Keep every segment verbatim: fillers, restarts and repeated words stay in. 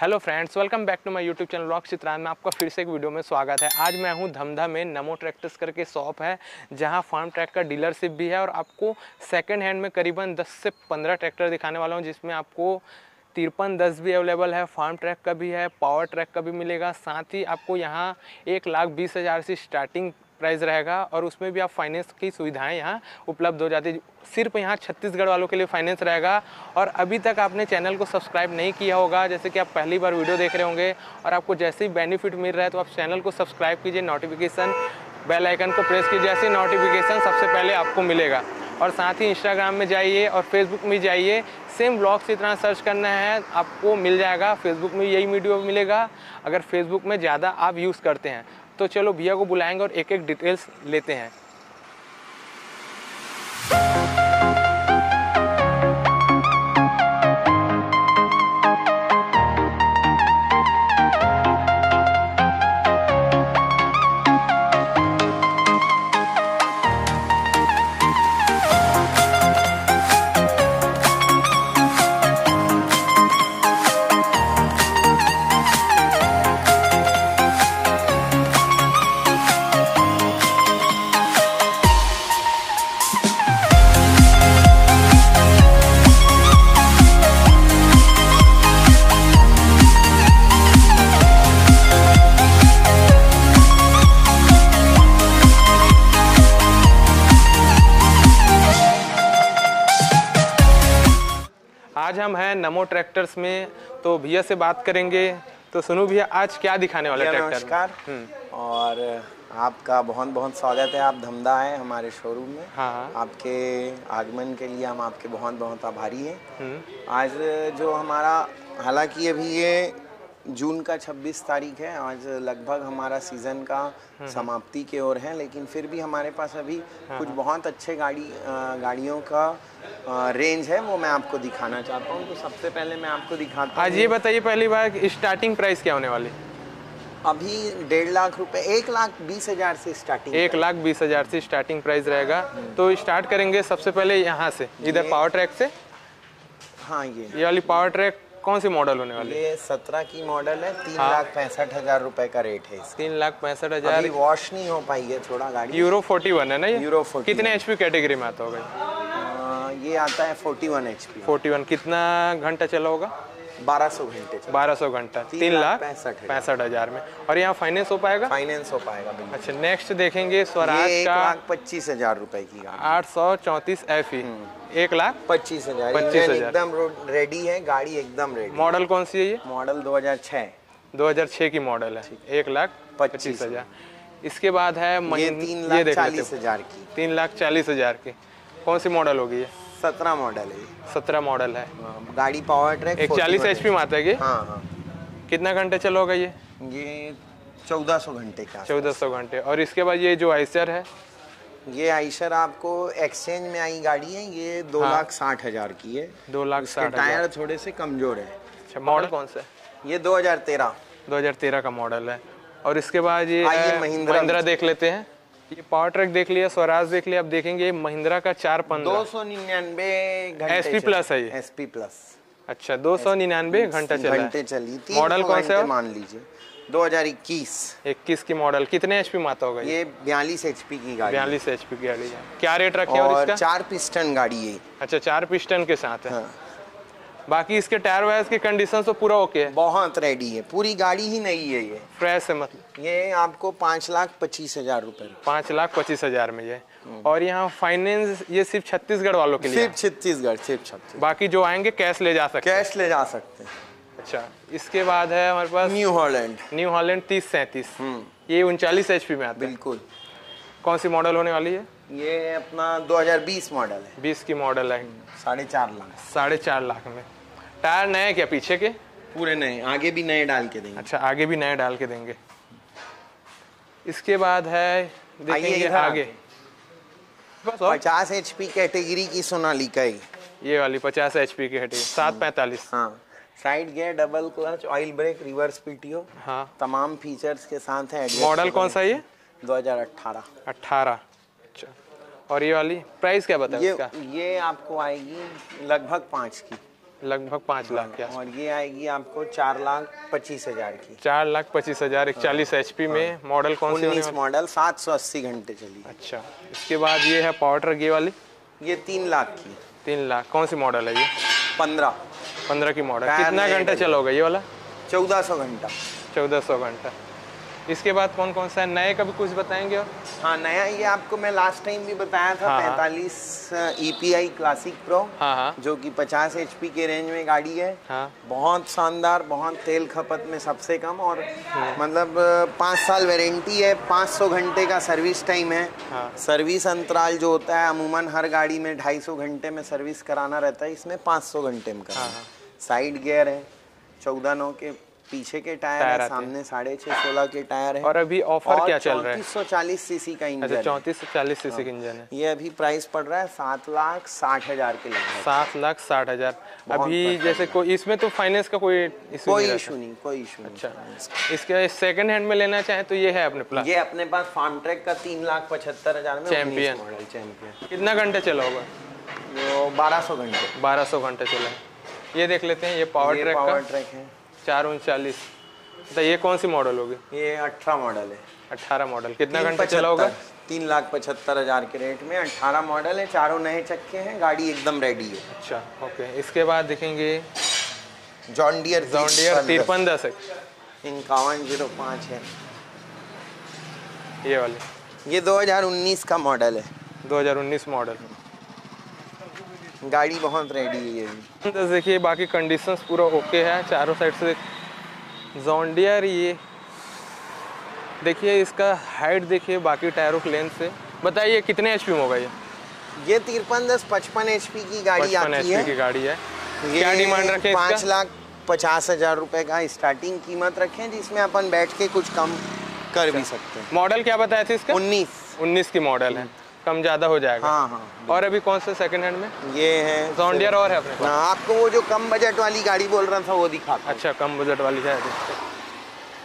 Hello friends, welcome back to my YouTube channel vlogs Chitransh में आपका फिर से एक वीडियो में स्वागत है। आज मैं हूं धमधा में। नमो ट्रैक्टर्स करके शॉप है जहां फार्म ट्रैक का डीलरशिप भी है और आपको सेकंड हैंड में करीबन दस से पंद्रह ट्रैक्टर दिखाने वाला हूं, जिसमें आपको तिरपन दस भी अवेलेबल है, फार्म ट्रैक का भी है, पावर ट्रैक का भी मिलेगा। साथ ही आपको यहाँ एक लाख बीस हज़ार से स्टार्टिंग प्राइस रहेगा और उसमें भी आप फाइनेंस की सुविधाएं यहाँ उपलब्ध हो जाती है। सिर्फ यहाँ छत्तीसगढ़ वालों के लिए फाइनेंस रहेगा। और अभी तक आपने चैनल को सब्सक्राइब नहीं किया होगा, जैसे कि आप पहली बार वीडियो देख रहे होंगे, और आपको जैसे ही बेनिफिट मिल रहा है तो आप चैनल को सब्सक्राइब कीजिए, नोटिफिकेशन बेल आइकन को प्रेस कीजिए, जैसे नोटिफिकेशन सबसे पहले आपको मिलेगा। और साथ ही इंस्टाग्राम में जाइए और फेसबुक में जाइए, सेम व्लॉग्स चित्रांश सर्च करना है, आपको मिल जाएगा। फेसबुक में यही वीडियो मिलेगा अगर फेसबुक में ज़्यादा आप यूज़ करते हैं। तो चलो भैया को बुलाएंगे और एक एक डिटेल्स लेते हैं। आज हम हैं नमो ट्रैक्टर्स में, तो भैया से बात करेंगे। तो सुनो भैया, आज क्या दिखाने वाले ट्रैक्टर? नमस्कार, और आपका बहुत बहुत स्वागत है। आप धमधा आए हमारे शोरूम में। हाँ। आपके आगमन के लिए हम आपके बहुत बहुत आभारी हैं। आज जो हमारा, हालांकि अभी ये जून का छब्बीस तारीख है, आज लगभग हमारा सीज़न का समाप्ति की ओर है, लेकिन फिर भी हमारे पास अभी कुछ बहुत अच्छे गाड़ी गाड़ियों का रेंज है, वो मैं आपको दिखाना चाहता हूँ। तो सबसे पहले मैं आपको दिखाता हूँ। आज ये बताइए पहली बार, स्टार्टिंग प्राइस क्या होने वाली? अभी डेढ़ लाख रुपए, एक लाख बीस हज़ार से स्टार्टिंग, एक लाख बीस हज़ार से स्टार्टिंग प्राइस रहेगा। तो स्टार्ट करेंगे सबसे पहले यहाँ से, इधर पावर ट्रैक से। हाँ, ये ये वाली पावर ट्रैक कौन सी मॉडल होने वाली? ये सत्रह की मॉडल है, तीन हाँ। लाख पैंसठ हजार रुपए का रेट है। तीन लाख पैंसठ हजार। अभी वॉश नहीं हो पाई है थोड़ा गाड़ी। यूरो इकतालीस है ना ये? यूरो इकतालीस। कितने एचपी कैटेगरी में आता होगा ये? आता है इकतालीस एचपी। इकतालीस। कितना घंटा चला होगा? बारह सौ घंटे। बारह सौ घंटा तीन लाख पैंसठ हजार में। और यहाँ फाइनेंस हो पाएगा? फाइनेंस हो पाएगा। अच्छा, नेक्स्ट देखेंगे स्वराज का। एक लाख पच्चीस हजार रूपए की गाड़ी, आठ सौ चौतीस एफ ई, एक लाख पच्चीस हजार। पच्चीस हजार एकदम रेडी है गाड़ी, एकदम रेडी। मॉडल कौन सी है ये? मॉडल दो हजार छह दो हजार छह की मॉडल है। एक लाख पच्चीस हजार। इसके बाद है तीन लाख चालीस हजार की। तीन लाख चालीस हजार की कौन सी मॉडल होगी? सत्रह मॉडल है। सत्रह मॉडल है गाड़ी, पावर ट्रैक, इकतालीस एचपी में आता है। हाँ, हाँ। कितना घंटे चलोगा ये? ये चौदह सौ घंटे का। चौदह सौ घंटे। और इसके बाद ये जो आइसर है? ये आइसर आपको एक्सचेंज में आई गाड़ी है, ये दो हाँ। लाख साठ हजार की है। दो लाख साठ। टायर थोड़े से कमजोर है। अच्छा, मॉडल कौन सा है? ये दो हजार तेरह दो हजार तेरह का मॉडल है। और इसके बाद ये महिंद्रा देख लेते हैं। ये पावर ट्रैक देख लिया, स्वराज देख लिया, अब देखेंगे महिंद्रा का चार पंद्रह दो सौ निन्यानवे एसपी प्लस है ये। SP plus. अच्छा, दो सौ निन्यानवे घंटा चली। मॉडल कौन सा है मान लीजिए? दो हजार इक्कीस इक्कीस की मॉडल। कितने एचपी में आता होगा ये? बयालीस एचपी की गाड़ी। बयालीस एचपी की गाड़ी है। क्या रेट रखे और इसका? चार पिस्टन गाड़ी है। अच्छा, चार पिस्टन के साथ है। बाकी इसके टायर वायर्स की कंडीशन तो पूरा ओके है, बहुत रेडी है, पूरी गाड़ी ही नई है, ये फ्रेश है। मतलब ये आपको पाँच लाख पच्चीस हजार रुपए पाँच लाख पच्चीस हजार में ये। और यहाँ फाइनेंस ये सिर्फ छत्तीसगढ़ वालों के लिए? सिर्फ छत्तीसगढ़, सिर्फ छत्तीसगढ़। बाकी जो आएंगे कैश ले जा सकते हैं। कैश ले जा सकते हैं। अच्छा, इसके बाद है हमारे पास न्यू हॉलैंड। न्यू हॉलैंड तीस सैंतीस, ये उनचालीस एचपी में आता है। बिल्कुल। कौन सी मॉडल होने वाली है ये? अपना दो हजार बीस मॉडल है। बीस की मॉडल है। साढ़े चार लाख साढ़े चार लाख में। टायर नए क्या पीछे के? पूरे नए, आगे भी नए डाल के देंगे। अच्छा, आगे भी नए डाल के देंगे। इसके बाद है देखेंगे आगे, पचास एचपी कैटेगरी की सोनालिका है ये वाली। पचास एचपी की कैटेगरी, सात पैंतालीस। हाँ, side gear, double clutch, oil brake, reverse PTO, हाँ, तमाम फीचर्स के साथ है। मॉडल कौन सा है ये? दो हजार अठारह। अच्छा, और ये वाली प्राइस क्या बताया इसका? ये आपको आएगी लगभग पाँच की। लगभग पाँच लाख के। और ये आएगी आपको चार लाख पच्चीस हजार की। चार लाख पच्चीस हजार इकतालीस एच पी में। मॉडल कौन सी? मॉडल सात सौ अस्सी घंटे चली। अच्छा, इसके बाद ये है पावर ट्रक, ये वाली, ये तीन लाख की। तीन लाख कौन सी मॉडल है ये? पंद्रह पंद्रह की मॉडल। कितना घंटा चलोगे ये वाला? चौदह सौ घंटा। चौदह सौ घंटा। इसके बाद कौन कौन सा है? नए का भी कुछ बताएंगे और? हाँ, नया ये आपको मैं लास्ट टाइम भी बताया था, हाँ, पैंतालीस E P I classic pro, हाँ, हाँ, जो कि पचास एच पी के रेंज में गाड़ी है, हाँ, बहुत शानदार, बहुत तेल खपत में सबसे कम, और हाँ, मतलब पाँच साल वारंटी है, पाँच सौ घंटे का सर्विस टाइम है, हाँ, सर्विस अंतराल जो होता है अमूमन हर गाड़ी में ढाई सौ घंटे में सर्विस कराना रहता है, इसमें पाँच सौ घंटे में कराना। साइड गियर है, चौदह नौ के पीछे के टायर, टायर है, सामने साढ़े छह सोलह के टायर है। और अभी ऑफर क्या चल रहा है? चौंतीस सौ चालीस सीसी का इंजन। अच्छा, चौंतीस सौ चालीस सीसी का इंजन है। ये अभी प्राइस पड़ रहा है सात लाख साठ हजार के लगभग। सात लाख साठ हजार अभी। जैसे कोई इसमें तो फाइनेंस का कोई इशू कोई इशू नहीं, कोई इशू। अच्छा, इसके सेकंड हैंड में लेना चाहे तो ये है अपने पास, ये अपने पास फार्म ट्रैक का तीन लाख पचहत्तर हजार में चैंपियन मॉडल। चैंपियन कितना घंटे चला होगा? बारह सौ घंटे। बारह सौ घंटे चला। ये देख लेते हैं, ये पावर ट्रैक पावर ट्रैक है चार उनचालीस। तो ये कौन सी मॉडल होगी? ये अठारह मॉडल है। अठारह मॉडल कितना घंटा चला होगा? तीन लाख पचहत्तर हजार के रेट में। अठारह मॉडल है, चारों नए चक्के हैं, गाड़ी एकदम रेडी है। अच्छा, ओके। इसके बाद देखेंगे जॉन डियर जॉन डियर तिरपन दस इक्यावन जीरो पाँच है ये वाले। ये दो हज़ार उन्नीस का मॉडल है। दो हज़ार उन्नीस मॉडल, गाड़ी बहुत रेडी है ये भी। तो देखिए बाकी कंडीशंस पूरा ओके है चारों साइड से। जॉन डियर ये देखिए, इसका हाइट देखिए बाकी टायरों के लेंथ से। बताइए कितने एचपी में होगा ये? ये तिरपन दस पचपन एचपी की गाड़ी आती है। की गाड़ी है ये, क्या डिमांड रखें? पाँच लाख पचास हजार रुपये का स्टार्टिंग कीमत रखें, जिसमें अपन बैठ के कुछ कम कर भी सकते हैं। मॉडल क्या बताए थे इसका? उन्नीस उन्नीस की मॉडल है, कम ज्यादा हो जाएगा। हाँ, हाँ। और अभी कौन सा सेकंड हैंड में? ये है जॉन डियर। और है अपने पास? आपको वो जो कम बजट वाली गाड़ी बोल रहा था वो दिखा। अच्छा, कम बजट वाली है।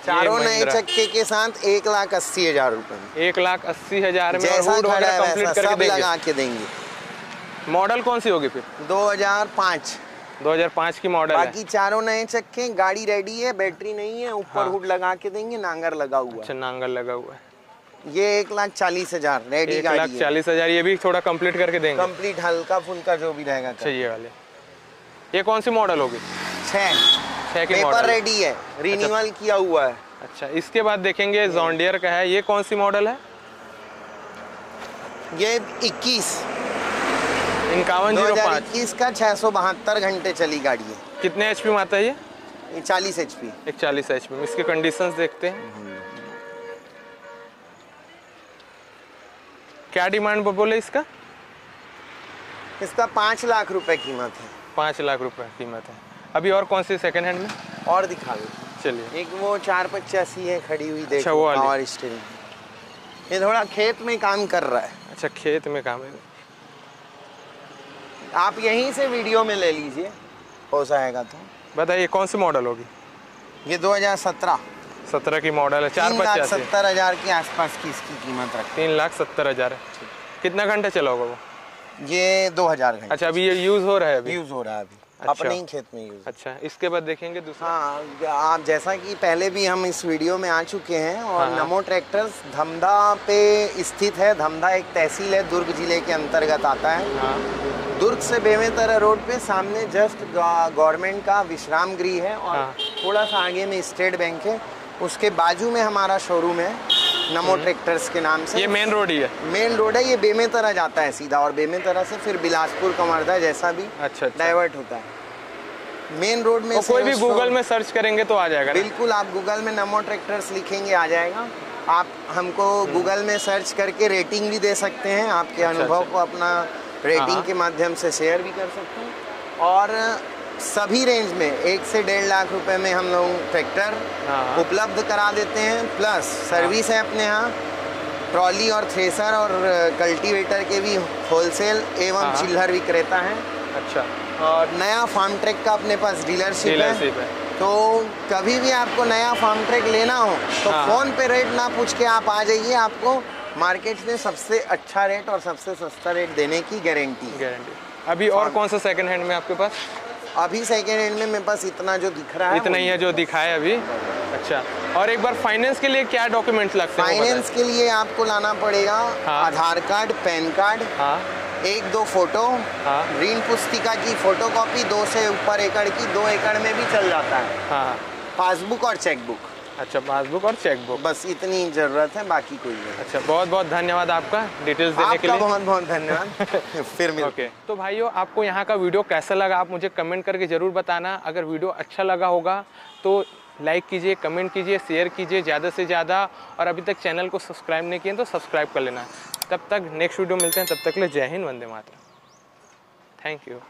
चारों नए चक्के के साथ एक लाख अस्सी हजार रूपये। एक लाख अस्सी हजार में सब लगा के देंगे। मॉडल कौन सी होगी फिर? दो हजार पाँच दो हजार पाँच की मॉडल। बाकी चारों नए चक्के, गाड़ी रेडी है, बैटरी नहीं है, ऊपर हुड लगा के देंगे, नांगर लगा हुआ। अच्छा, नांगर लगा हुआ है। ये एक लाख चालीस हजार रेडी गाड़ी है। एक लाख चालीस हजार ये भी थोड़ा कंप्लीट करके देंगे, कंप्लीट हल्का फुल्का जो भी रहेगा। अच्छा, ये वाले, ये कौन सी मॉडल होगी? छः छः की मॉडल रेडी है, रिन्यूअल किया हुआ है। अच्छा, इसके बाद देखेंगे जॉन डियर का है, ये कौन सी मॉडल है? ये इक्कीस इक्यावन जीरो पाँच इक्कीस का छः सौ बहत्तर घंटे चली गाड़ी है। कितने एच पी में आता है ये? चालीस एच पी एक चालीस एच पी में। इसके कंडीशन देखते हैं, क्या डिमांड बोले इसका? इसका पाँच लाख रुपए कीमत है। पाँच लाख रुपए कीमत है। अभी और कौन सी सेकंड हैंड में? और दिखा दो। चलिए, एक वो चार पचासी है खड़ी हुई, देखो। अच्छा, वो पावर स्टीयरिंग। ये थोड़ा खेत में काम कर रहा है। अच्छा, खेत में काम है। आप यहीं से वीडियो में ले लीजिए, हो जाएगा तो। बताइए कौन सी मॉडल होगी? ये दो हजार सत्रह सत्रह की मॉडल है। चार लाख सत्तर हजार के आसपास की इसकी कीमत रखते हैं। तीन लाख सत्तर हजार। कितना घंटा चला होगा वो? ये दो हजार घंटे। अच्छा, अभी ये यूज हो रहा है? अभी यूज हो रहा है अभी। अच्छा, अपने ही खेत में यूज। अच्छा, इसके बाद देखेंगे दूसरा। हाँ, आप जैसा कि पहले भी हम इस वीडियो में आ चुके हैं, और हाँ, नमो ट्रैक्टर्स धमधा पे स्थित है। धमधा एक तहसील है, दुर्ग जिले के अंतर्गत आता है। हाँ। दुर्ग से बेमेतरा रोड पे सामने जस्ट गवर्नमेंट का विश्राम गृह है, और थोड़ा सा आगे में स्टेट बैंक है, उसके बाजू में हमारा शोरूम है नमो ट्रैक्टर्स के नाम से। ये मेन रोड ही है। मेन रोड है, ये बेमेतरा जाता है सीधा, और बेमेतरा से फिर बिलासपुर कमरदा जैसा भी अच्छा, अच्छा। डाइवर्ट होता है मेन रोड में। कोई भी गूगल में सर्च करेंगे तो आ जाएगा। बिल्कुल, आप गूगल में नमो ट्रैक्टर्स लिखेंगे आ जाएगा। आप हमको गूगल में सर्च करके रेटिंग भी दे सकते हैं, आपके अनुभव को अपना रेटिंग के माध्यम से शेयर भी कर सकते हैं। और सभी रेंज में एक से डेढ़ लाख रुपए में हम लोग ट्रैक्टर उपलब्ध करा देते हैं। प्लस सर्विस है अपने यहाँ, ट्रॉली और थ्रेसर और कल्टीवेटर के भी होलसेल एवं चिल्हर विक्रेता हैं। अच्छा, और नया फार्म ट्रैक का अपने पास डीलरशिप है, है तो कभी भी आपको नया फार्म ट्रैक लेना हो तो फ़ोन पे रेट ना पूछ के आप आ जाइए, आपको मार्केट में सबसे अच्छा रेट और सबसे सस्ता रेट देने की गारंटी गारंटी। अभी और कौन सा सेकेंड हैंड में आपके पास? अभी सेकेंड हैंड में मेरे पास इतना जो दिख रहा है इतना ही है जो दिखा है अभी। अच्छा, और एक बार फाइनेंस के लिए क्या डॉक्यूमेंट्स लगते हैं? फाइनेंस के लिए आपको लाना पड़ेगा हाँ। आधार कार्ड, पैन कार्ड हाँ। एक दो फोटो हाँ। ऋण पुस्तिका की फोटोकॉपी, दो से ऊपर एकड़ की, दो एकड़ में भी चल जाता है हाँ। पासबुक और चेकबुक। अच्छा, पासबुक और चेकबुक, बस इतनी जरूरत है, बाकी कोई नहीं। अच्छा, बहुत बहुत धन्यवाद आपका डिटेल्स देने के लिए। बहुत बहुत धन्यवाद। फिर मिलते हैं। ओके, तो भाइयों आपको यहाँ का वीडियो कैसा लगा आप मुझे कमेंट करके ज़रूर बताना। अगर वीडियो अच्छा लगा होगा तो लाइक कीजिए, कमेंट कीजिए, शेयर कीजिए ज़्यादा से ज़्यादा, और अभी तक चैनल को सब्सक्राइब नहीं किए तो सब्सक्राइब कर लेना। तब तक नेक्स्ट वीडियो मिलते हैं, तब तक के लिए जय हिंद, वंदे मातरम, थैंक यू।